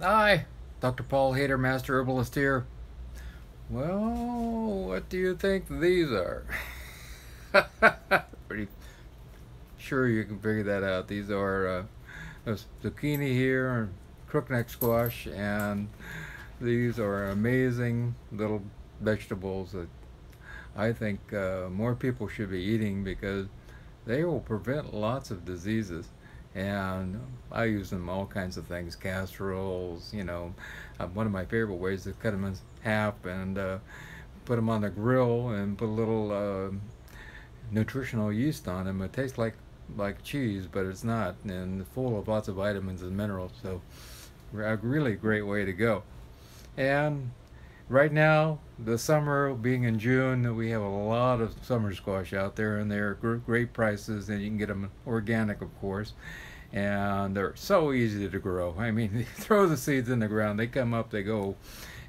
Hi, Dr. Paul Haider, Master Herbalist here. Well, what do you think these are? Pretty sure you can figure that out. These are zucchini here and crookneck squash, and these are amazing little vegetables that I think more people should be eating because they will prevent lots of diseases. And I use them all kinds of things, casseroles, you know. One of my favorite ways is cut them in half and put them on the grill and put a little nutritional yeast on them. It tastes like cheese, but it's not, and full of lots of vitamins and minerals. So a really great way to go. And right now, the summer being in June, we have a lot of summer squash out there, and they're great prices, and you can get them organic, of course, and they're so easy to grow. I mean, you throw the seeds in the ground, they come up, they go,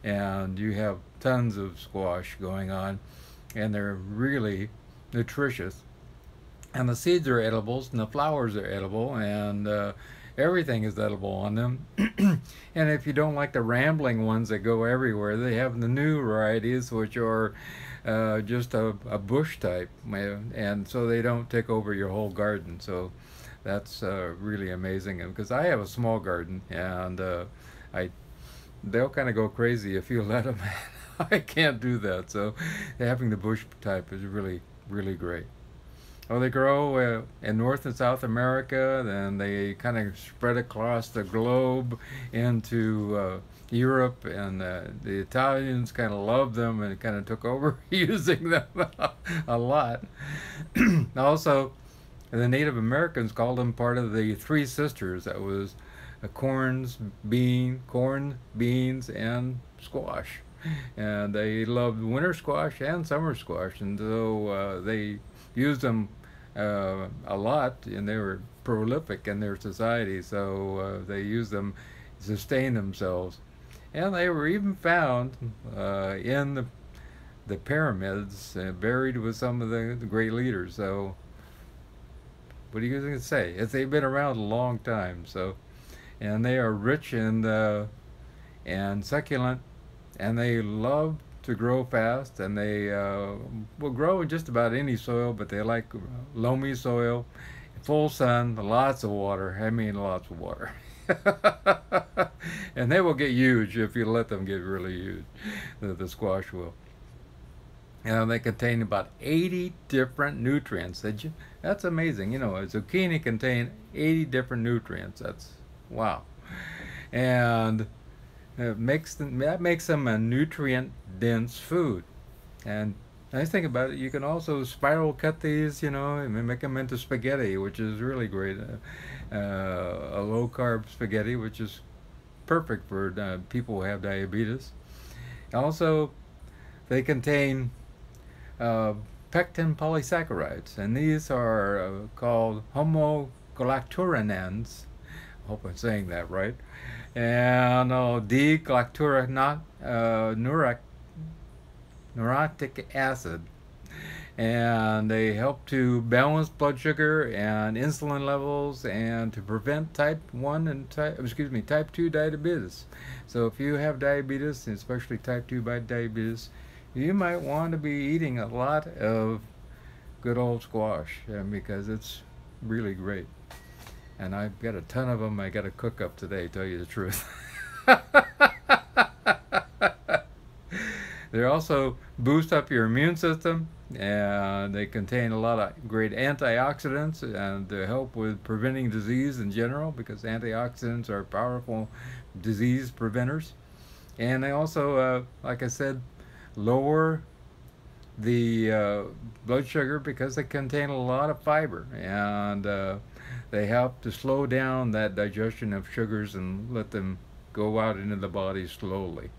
and you have tons of squash going on, and they're really nutritious. And the seeds are edibles, and the flowers are edible, and everything is edible on them. And if you don't like the rambling ones that go everywhere, they have the new varieties, which are just a bush type, and so they don't take over your whole garden. So that's really amazing, because I have a small garden, and they'll kind of go crazy if you let them. I can't do that, so having the bush type is really, really great. Well, they grow in North and South America, then they kind of spread across the globe into Europe, and the Italians kind of loved them and kind of took over using them a lot. Also, the Native Americans called them part of the Three Sisters. That was corn, beans, and squash. And they loved winter squash and summer squash, and so they used them a lot, and they were prolific in their society, so they used them to sustain themselves. And they were even found in the pyramids, buried with some of the great leaders. So what are you going to say? They've been around a long time, so, and they are rich and succulent, and they love to grow fast, and they will grow in just about any soil, but they like loamy soil, full sun, lots of water. I mean, lots of water. And they will get huge if you let them get really huge. The squash will. And they contain about 80 different nutrients. That's amazing. You know, a zucchini contains 80 different nutrients. That's wow. And that makes them a nutrient-dense food. And nice thing about it, you can also spiral cut these, you know, and make them into spaghetti, which is really great. A low-carb spaghetti, which is perfect for people who have diabetes. Also, they contain pectin polysaccharides, and these are called homogalacturonans. I hope I'm saying that right. And D-Glucuronic Acid, and they help to balance blood sugar and insulin levels, and to prevent type 2 diabetes. So if you have diabetes, and especially type 2 diabetes, you might want to be eating a lot of good old squash, because it's really great. And I've got a ton of them I got to cook up today, tell you the truth. They also boost up your immune system, and they contain a lot of great antioxidants, and they help with preventing disease in general, because antioxidants are powerful disease preventers. And they also, like I said, lower the blood sugar, because they contain a lot of fiber, and they help to slow down that digestion of sugars and let them go out into the body slowly.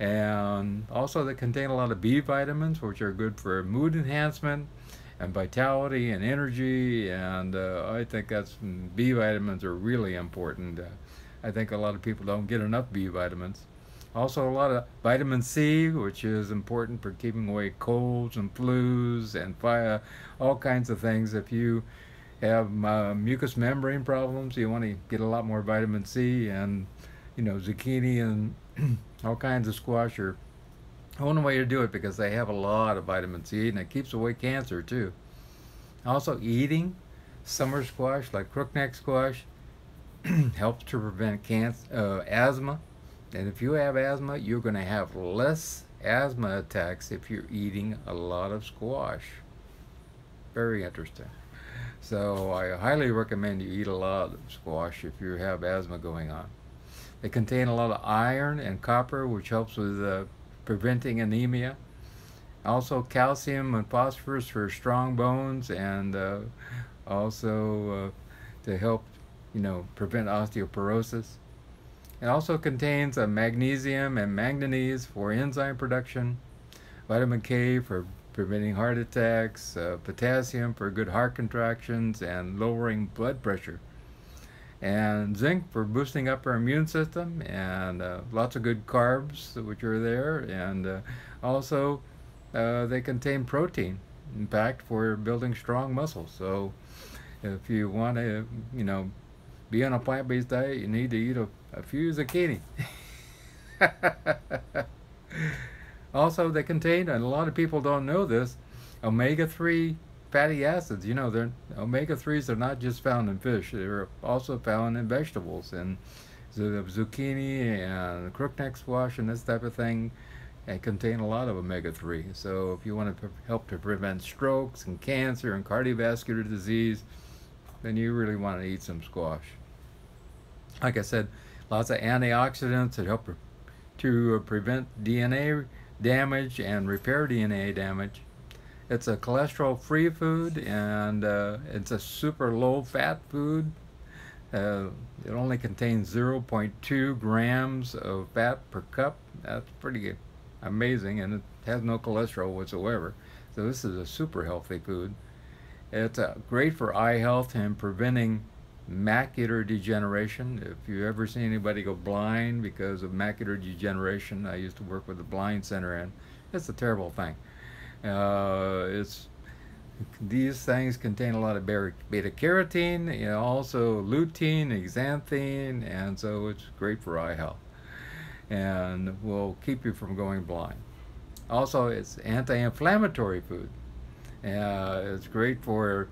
And also, they contain a lot of B vitamins, which are good for mood enhancement and vitality and energy. And I think that's B vitamins are really important. I think a lot of people don't get enough B vitamins. Also, a lot of vitamin C, which is important for keeping away colds and flus and fire, all kinds of things. If you have mucous membrane problems, you want to get a lot more vitamin C, and zucchini and all kinds of squash are one way to do it, because they have a lot of vitamin C and it keeps away cancer too. Also, eating summer squash like crookneck squash helps to prevent cancer, asthma. And if you have asthma, you're going to have less asthma attacks if you're eating a lot of squash. Very interesting. So I highly recommend you eat a lot of squash if you have asthma going on. They contain a lot of iron and copper, which helps with preventing anemia. Also calcium and phosphorus for strong bones, and also to help prevent osteoporosis. It also contains magnesium and manganese for enzyme production, vitamin K for preventing heart attacks, potassium for good heart contractions and lowering blood pressure, and zinc for boosting up our immune system, and lots of good carbs which are there, and also they contain protein, in fact, for building strong muscles. So if you want to be on a plant-based diet, you need to eat a few zucchini. Also, they contain, and a lot of people don't know this, omega-3 fatty acids. They're omega-3s are not just found in fish. They're also found in vegetables, and zucchini and crookneck squash and this type of thing. They contain a lot of omega-3. So if you want to help to prevent strokes and cancer and cardiovascular disease, then you really want to eat some squash. Like I said, lots of antioxidants that help to prevent DNA damage and repair DNA damage. It's a cholesterol-free food, and it's a super low-fat food. It only contains 0.2 grams of fat per cup. That's pretty amazing, and it has no cholesterol whatsoever. So this is a super healthy food. It's great for eye health and preventing macular degeneration. If you ever see anybody go blind because of macular degeneration, I used to work with the blind center, and it's a terrible thing. These things contain a lot of beta-carotene, also lutein, xanthine, and so it's great for eye health and will keep you from going blind. Also, it's anti-inflammatory food. It's great for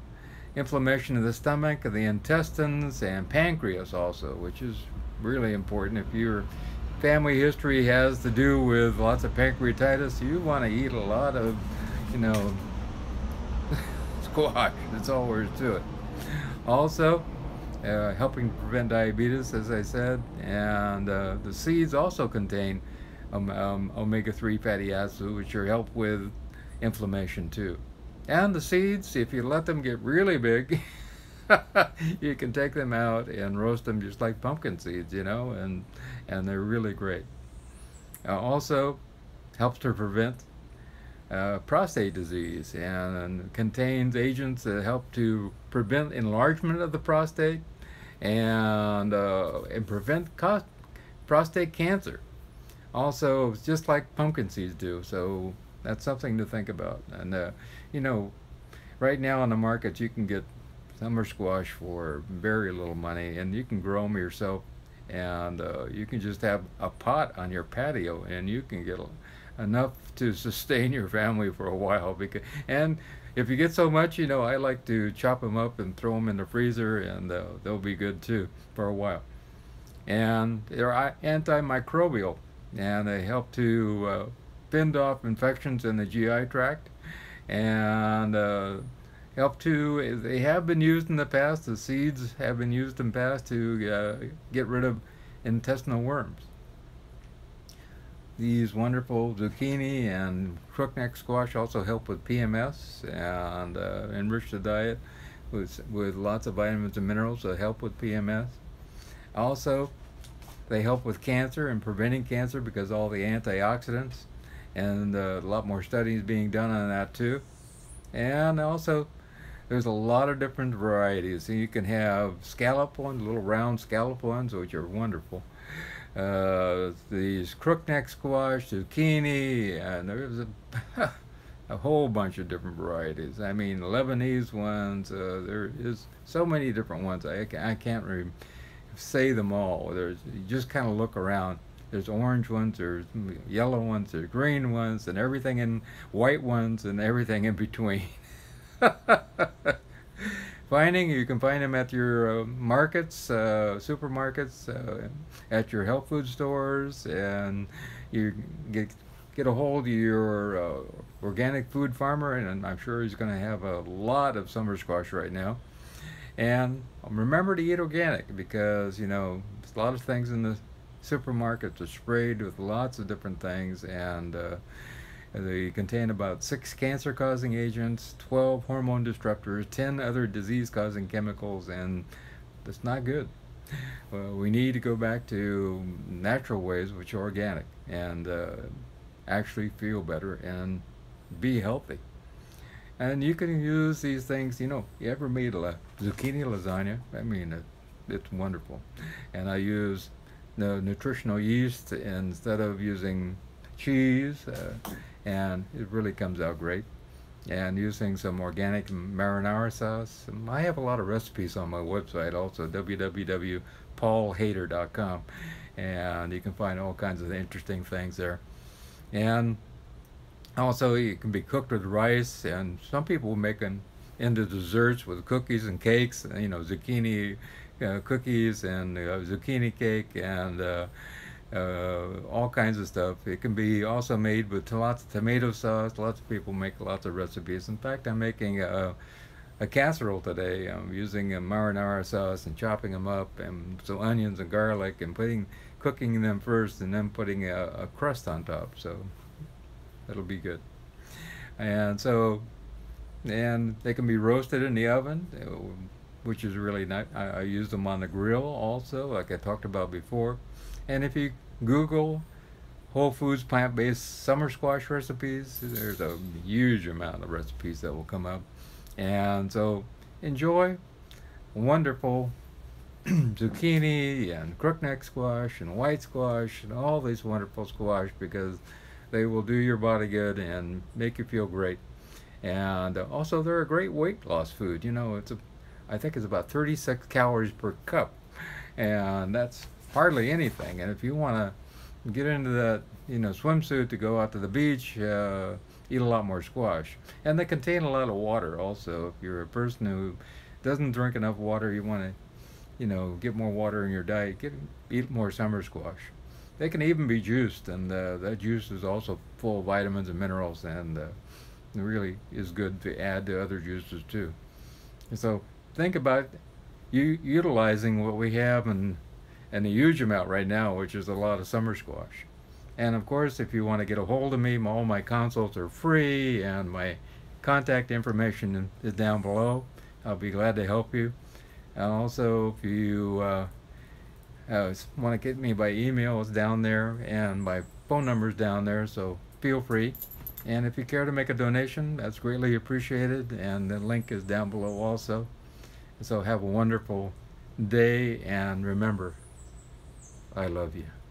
inflammation of the stomach, the intestines, and pancreas also, which is really important. If your family history has to do with lots of pancreatitis, you want to eat a lot of, squash. That's all there is to it. Also, helping prevent diabetes, as I said, and the seeds also contain omega-3 fatty acids, which are help with inflammation too. And the seeds, if you let them get really big, you can take them out and roast them just like pumpkin seeds, and they're really great. Also helps to prevent prostate disease, and contains agents that help to prevent enlargement of the prostate, and prevent prostate cancer. Also, just like pumpkin seeds do, so that's something to think about. And right now on the market, you can get summer squash for very little money, and you can grow them yourself, and you can just have a pot on your patio, and you can get enough to sustain your family for a while. Because, and if you get so much, I like to chop them up and throw them in the freezer, and they'll be good too for a while. And they're antimicrobial, and they help to fend off infections in the GI tract, and they have been used in the past, the seeds have been used in the past to get rid of intestinal worms. These wonderful zucchini and crookneck squash also help with PMS, and enrich the diet with lots of vitamins and minerals that help with PMS. Also, they help with cancer and preventing cancer because all the antioxidants, and a lot more studies being done on that too. And also, there's a lot of different varieties. So you can have scallop ones, little round scallop ones, which are wonderful. These crookneck squash, zucchini, and there's a whole bunch of different varieties. I mean, Lebanese ones, there is so many different ones. I can't say them all. There's, you just kind of look around. There's orange ones, there's yellow ones, there's green ones, and everything in white ones, and everything in between. Finding, you can find them at your markets, supermarkets, at your health food stores, and you get a hold of your organic food farmer, and I'm sure he's going to have a lot of summer squash right now. And remember to eat organic, because, you know, there's a lot of things in the supermarkets are sprayed with lots of different things, and they contain about 6 cancer-causing agents, 12 hormone disruptors, 10 other disease-causing chemicals, and that's not good. Well, we need to go back to natural ways, which are organic, and actually feel better and be healthy. And you can use these things. You know, you ever made a zucchini lasagna? I mean, it's wonderful. And I use the nutritional yeast instead of using cheese, and it really comes out great. And using some organic marinara sauce. I have a lot of recipes on my website, also www.paulhater.com, and you can find all kinds of interesting things there. And also, it can be cooked with rice, and some people make them into desserts with cookies and cakes. You know, zucchini cookies and zucchini cake, and all kinds of stuff. It can be also made with lots of tomato sauce. Lots of people make lots of recipes. In fact, I'm making a casserole today. I'm using a marinara sauce and chopping them up, and some onions and garlic, and cooking them first, and then putting a crust on top. So it'll be good. And so, and they can be roasted in the oven, which is really nice. I use them on the grill also, like I talked about before. And if you Google Whole Foods plant-based summer squash recipes, there's a huge amount of recipes that will come up. And so enjoy wonderful zucchini and crookneck squash and white squash and all these wonderful squash, because they will do your body good and make you feel great. And also, they're a great weight loss food. You know, it's I think it's about 36 calories per cup, and that's hardly anything. And if you want to get into that, you know, swimsuit to go out to the beach, eat a lot more squash. And they contain a lot of water also. If you're a person who doesn't drink enough water, you want to, you know, get more water in your diet, eat more summer squash. They can even be juiced, and that juice is also full of vitamins and minerals, and it really is good to add to other juices too. And so think about you utilizing what we have, and a huge amount right now, which is a lot of summer squash. And of course, if you want to get a hold of me, all my consults are free, and my contact information is down below. I'll be glad to help you. And also, if you want to get me by email, it's down there, and my phone number is down there, so feel free. And if you care to make a donation, that's greatly appreciated, and the link is down below also. So have a wonderful day, and remember, I love you.